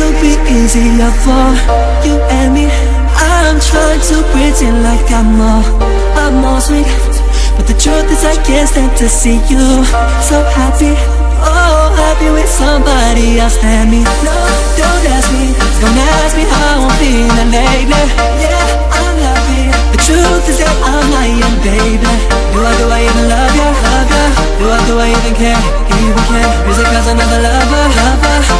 could be easier for you and me. I'm trying to pretend like I'm all sweet, but the truth is I can't stand to see you so happy. Oh, happy with somebody else than me. No, don't ask me how I'm feeling lately. Yeah, I'm happy. The truth is that I'm lying, baby. Do I even love you? Do I even care? Is it cause another lover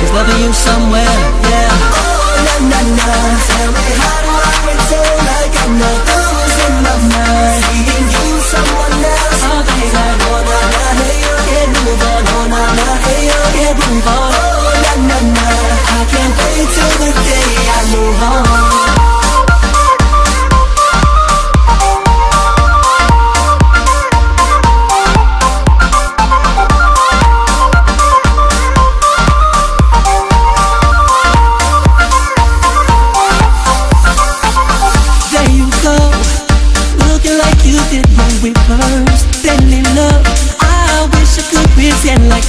is loving you somewhere? Yeah. Oh, na-na-na, tell me how do I pretend like I'm not losing my mind, seeing you someone else? Oh, baby, na-na-na, hey, you can't move on. Oh, na-na, hey, you can't move on. Oh, na-na-na, I can't wait till the day I move on.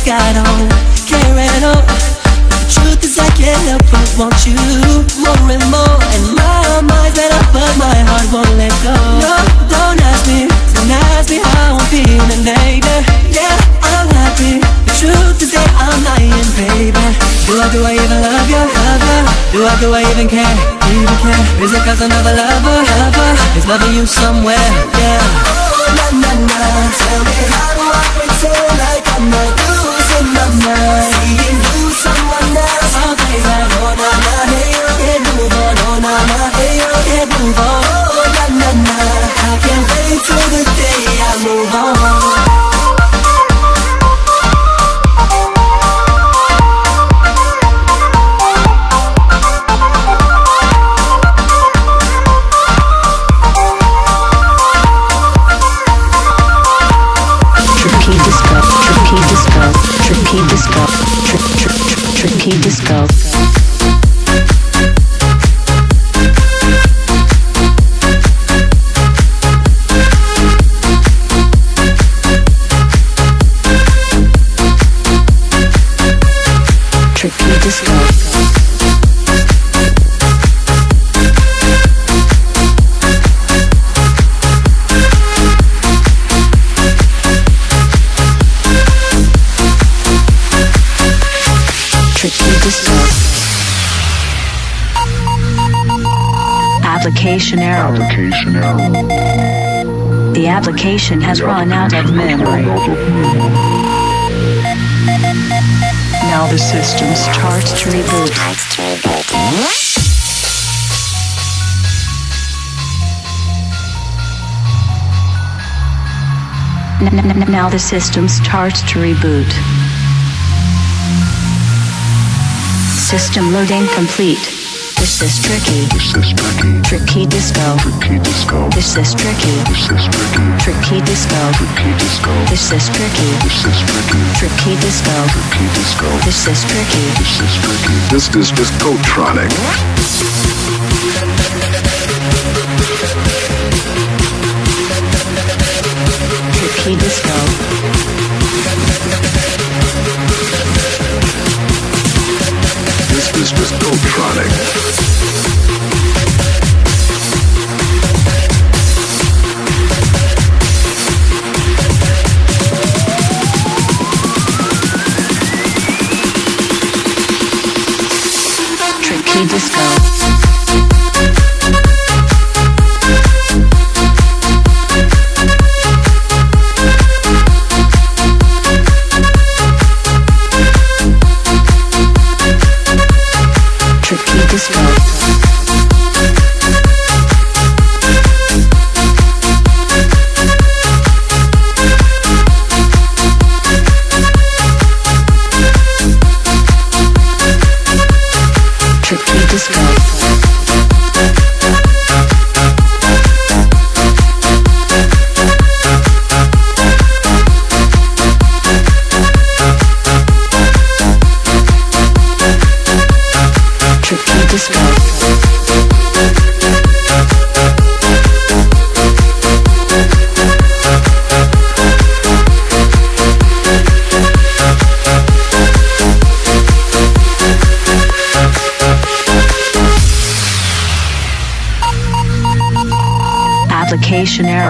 I don't care at all. The truth is I can't help but want you more and more, and my mind's better but my heart won't let go. No, don't ask me how I'm feeling later. Yeah, I'm happy. The truth is that I'm lying, baby. Do I even love you? Do I even care? Is it cause another lover is loving you somewhere? Yeah. Oh, na-na-na, tell me how do I pretend like I'm not losing my mind, seeing you someone else? Oh, baby, oh, na-na, hey, you can't move on. Oh, na-na, hey, you can't move on. Oh, na-na-na, I can't wait till the day I move on. Disco. Application error. The application has run out of memory. Now the system starts to reboot. Now the system starts to reboot. System loading complete. This is tricky. This is tricky. Tricky disco. Tricky disco. This is tricky. This is tricky. Tricky disco. Tricky disco. This is tricky. This is tricky. Tricky disco. Tricky disco. This is tricky. This is tricky. This is Discotronic. Tricky disco. This is Discotronic.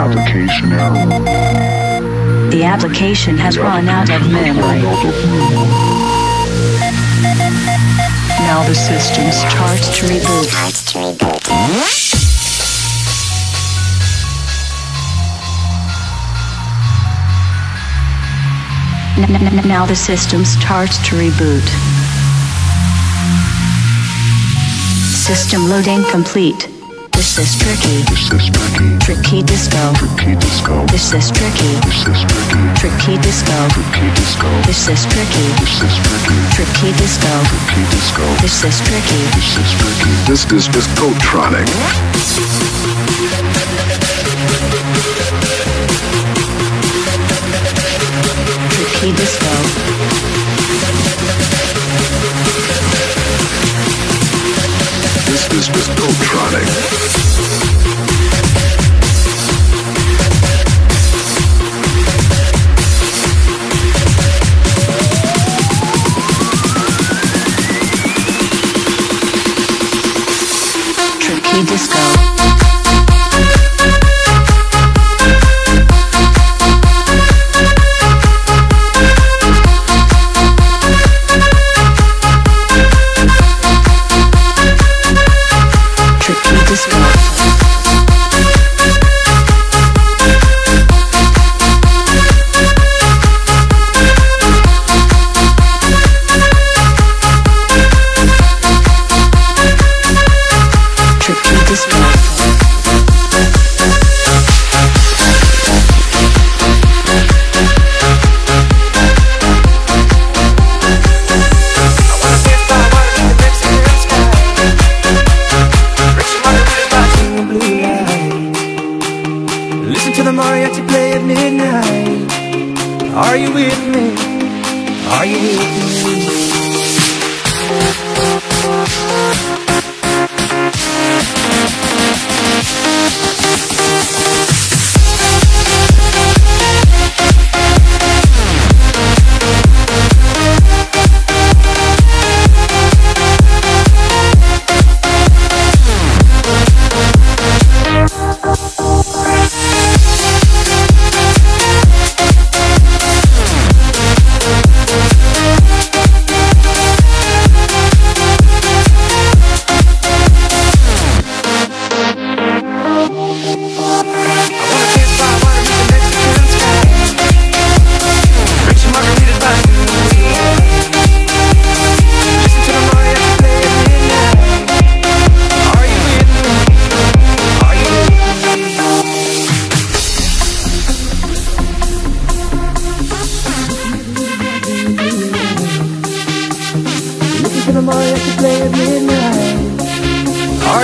Application error. The application has run out of memory. Now the system starts to reboot. Now the system starts to reboot. System loading complete. This is tricky. This is tricky. Tricky disco. Tricky disco. This is tricky. This is tricky. Tricky disco. Tricky disco. This is tricky. This is tricky. Tricky disco. Tricky disco. This is tricky. This is tricky. This is Discotronic. Tricky disco. This is Discotronic. Are you with me? Are you with me? Are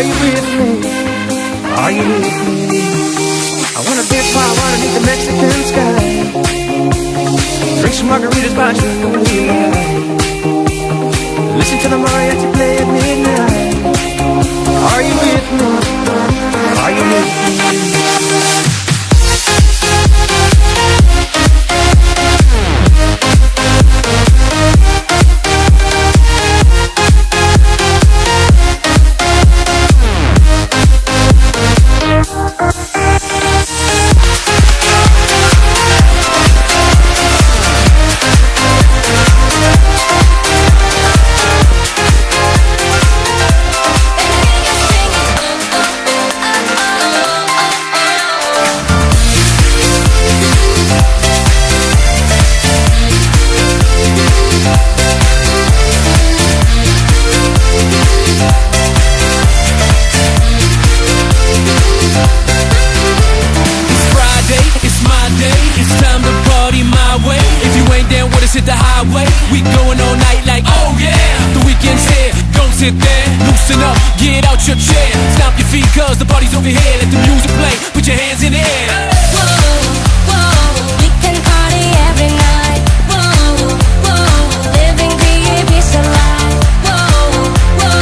you with me? Are you with me? I wanna dance while I wanna meet the Mexican sky. Drink some margaritas by the moonlight. Listen to the mariachi play at midnight. Are you with me? Are you with me? The highway, we going all night like oh yeah, the weekend's here, don't sit there, loosen up, get out your chair, stomp your feet cause the party's over here, let the music play, put your hands in the air. Whoa, whoa, we can party every night, whoa, whoa, living the peace of life, whoa, whoa,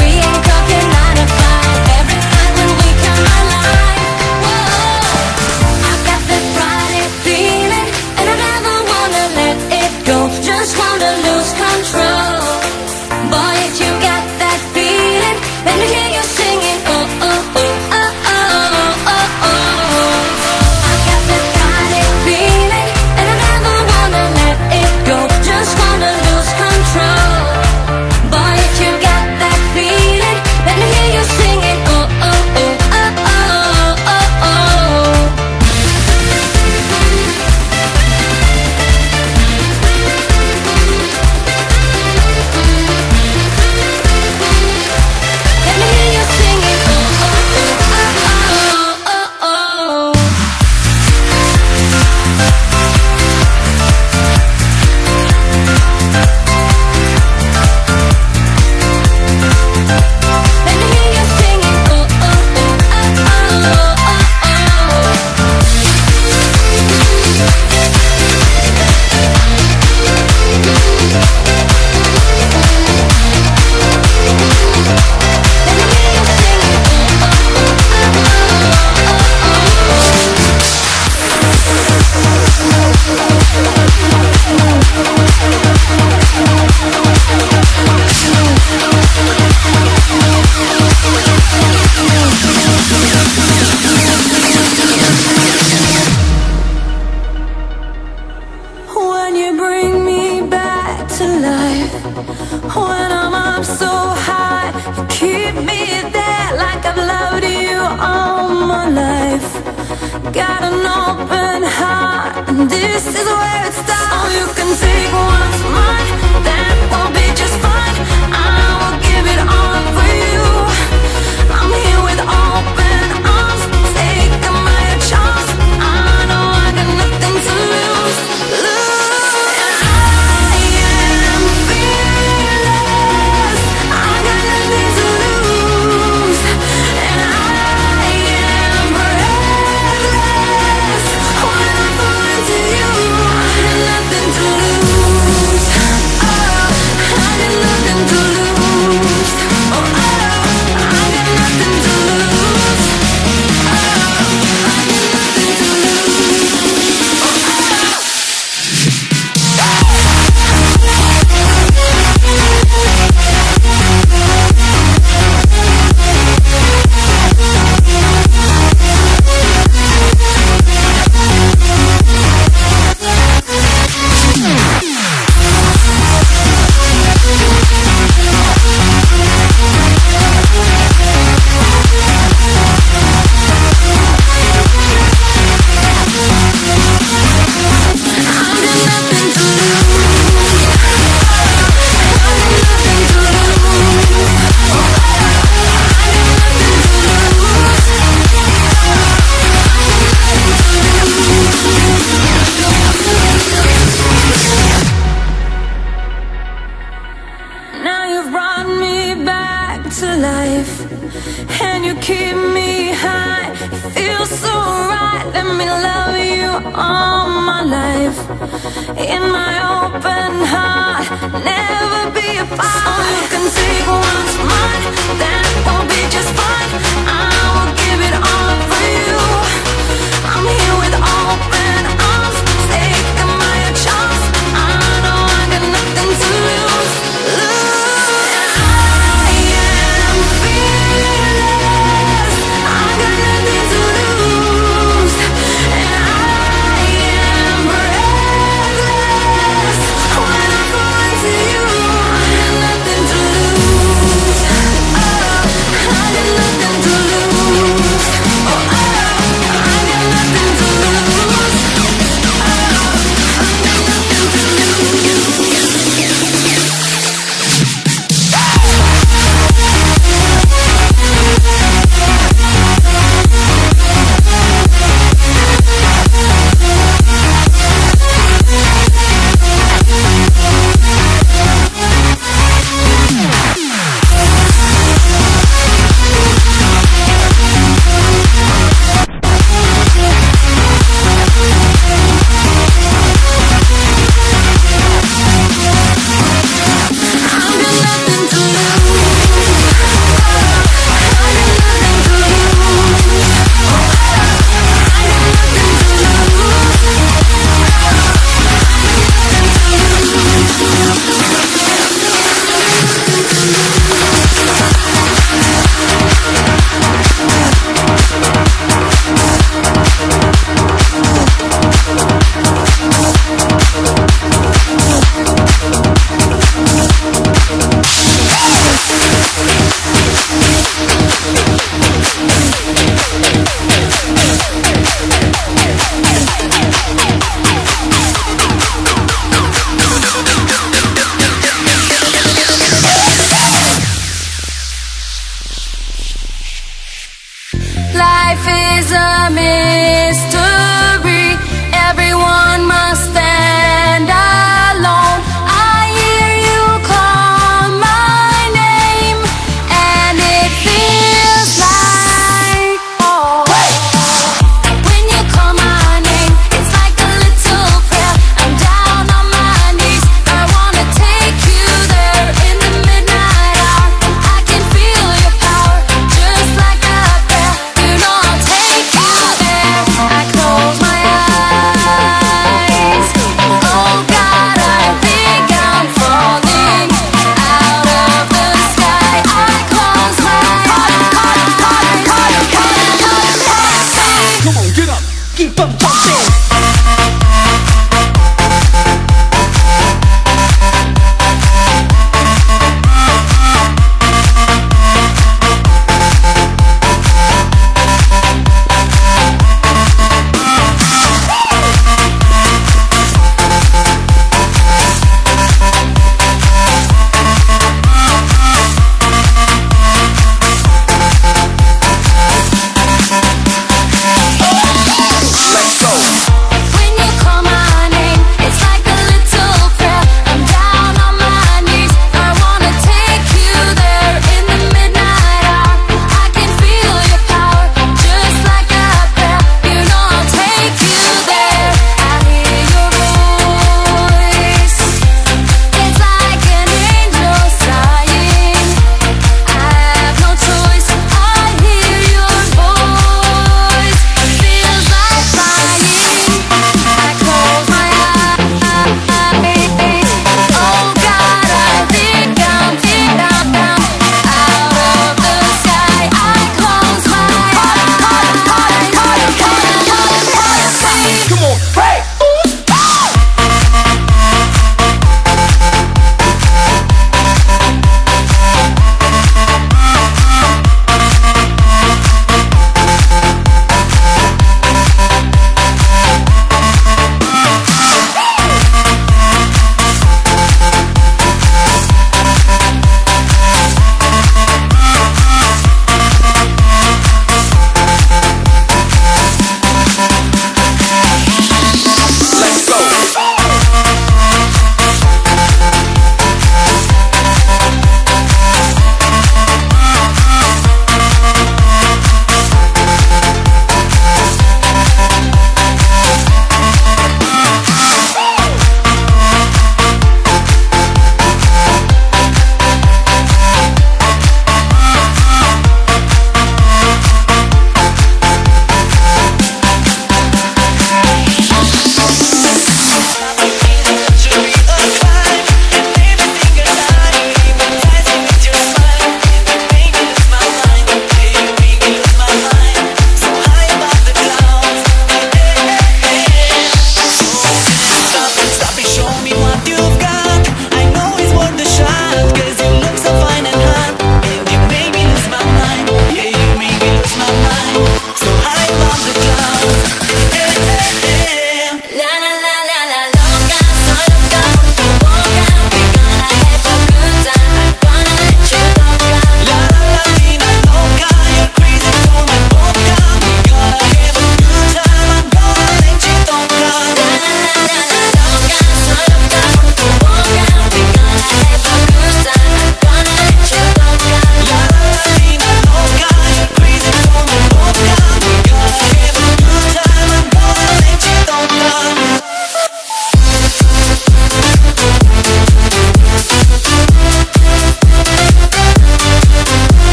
we ain't talking 9 to 5, every night when we come alive, whoa, I got this Friday feeling, and I never wanna let it go, just wanna lose control. Boy, if you got that feeling, let me hear you singing. Oh, oh, oh, oh, oh, oh, oh. when I'm up so high. You keep me there like I've loved you all my life. Got an open heart, and this is where it starts. Oh, you can take what's mine, that will be just fine. I will give it all for you. I'm here with open arms, taking my chance. I know I got nothing to lose.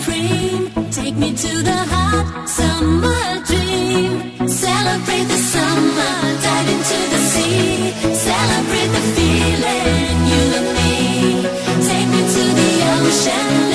supreme. Take me to the hot summer dream. Celebrate the summer, dive into the sea. Celebrate the feeling, you and me. Take me to the ocean.